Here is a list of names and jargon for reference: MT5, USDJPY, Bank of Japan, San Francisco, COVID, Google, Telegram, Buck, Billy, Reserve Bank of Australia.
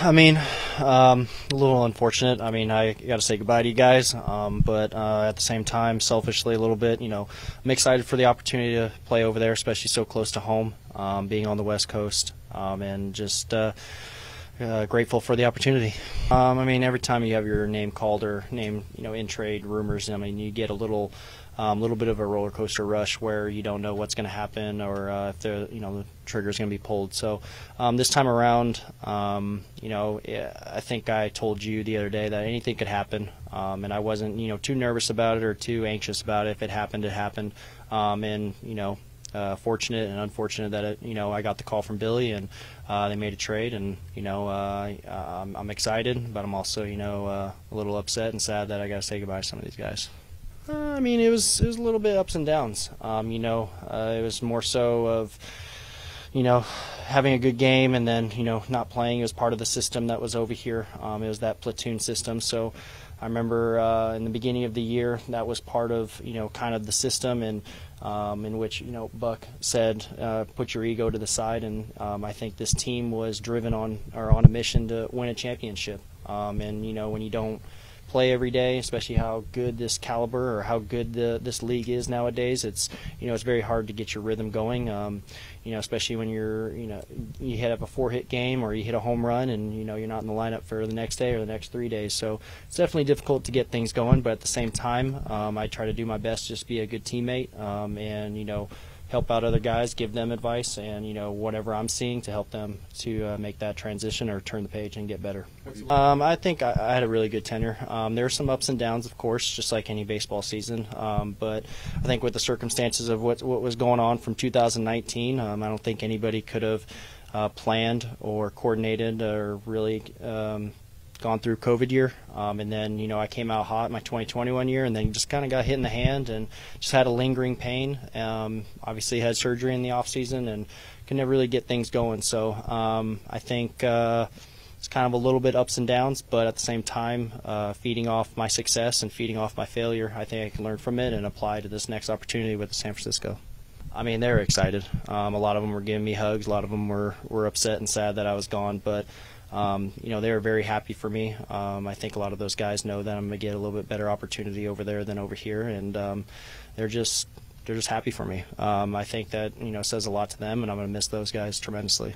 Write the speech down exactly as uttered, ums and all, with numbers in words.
I mean, um, a little unfortunate. I mean, I got to say goodbye to you guys, um, but uh, at the same time, selfishly a little bit, you know, I'm excited for the opportunity to play over there, especially so close to home, um, being on the West Coast, um, and just uh, uh, grateful for the opportunity. Um, I mean, every time you have your name called or name, you know, in trade rumors, I mean, you get a little, um, little bit of a roller coaster rush where you don't know what's going to happen or uh, if the, you know, the trigger is going to be pulled. So um, this time around, um, you know, I think I told you the other day that anything could happen, um, and I wasn't, you know, too nervous about it or too anxious about it. If it happened, it happened, um, and you know. Uh, fortunate and unfortunate that it, you know, I got the call from Billy and uh, they made a trade, and you know, uh, I'm, I'm excited, but I'm also, you know, uh, a little upset and sad that I got to say goodbye to some of these guys. Uh, I mean, it was it was a little bit ups and downs. Um, you know, uh, it was more so of, you know, having a good game and then, you know, not playing. It was part of the system that was over here. Um, it was that platoon system. So I remember uh, in the beginning of the year that was part of, you know, kind of the system, and um, in which, you know, Buck said, uh, put your ego to the side, and um, I think this team was driven on or on a mission to win a championship. Um, and you know, when you don't play every day, especially how good this caliber or how good the, this league is nowadays, it's, you know, it's very hard to get your rhythm going. Um, you know, especially when you're, you know, you hit up a four-hit game or you hit a home run, and you know you're not in the lineup for the next day or the next three days. So it's definitely difficult to get things going. But at the same time, um, I try to do my best to just be a good teammate, um, and you know, help out other guys, give them advice, and you know, whatever I'm seeing to help them to uh, make that transition or turn the page and get better. Um, I think I, I had a really good tenure. Um, there were some ups and downs, of course, just like any baseball season. Um, but I think with the circumstances of what what was going on from two thousand nineteen, um, I don't think anybody could have uh, planned or coordinated or really. Um, gone through COVID year, um, and then you know I came out hot my twenty twenty-one year, and then just kind of got hit in the hand and just had a lingering pain. Um, obviously had surgery in the off season and could never really get things going. So um, I think uh, it's kind of a little bit ups and downs, but at the same time, uh, feeding off my success and feeding off my failure, I think I can learn from it and apply to this next opportunity with San Francisco. I mean, they were excited. Um, a lot of them were giving me hugs. A lot of them were were upset and sad that I was gone, but. Um, you know, they were very happy for me. Um, I think a lot of those guys know that I'm gonna get a little bit better opportunity over there than over here, and um, they're just they're just happy for me. Um, I think that, you know, says a lot to them, and I'm gonna miss those guys tremendously.